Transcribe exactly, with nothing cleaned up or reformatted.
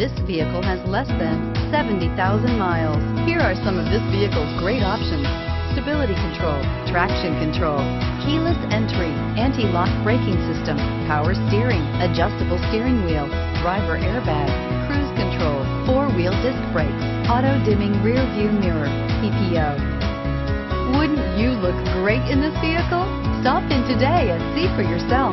This vehicle has less than seventy thousand miles. Here are some of this vehicle's great options: stability control, traction control, keyless entry, anti-lock braking system, power steering, adjustable steering wheel, driver airbag, cruise control, four-wheel disc brakes, auto-dimming rear-view mirror, P P O. Wouldn't you look great in this vehicle? Stop in today and see for yourself.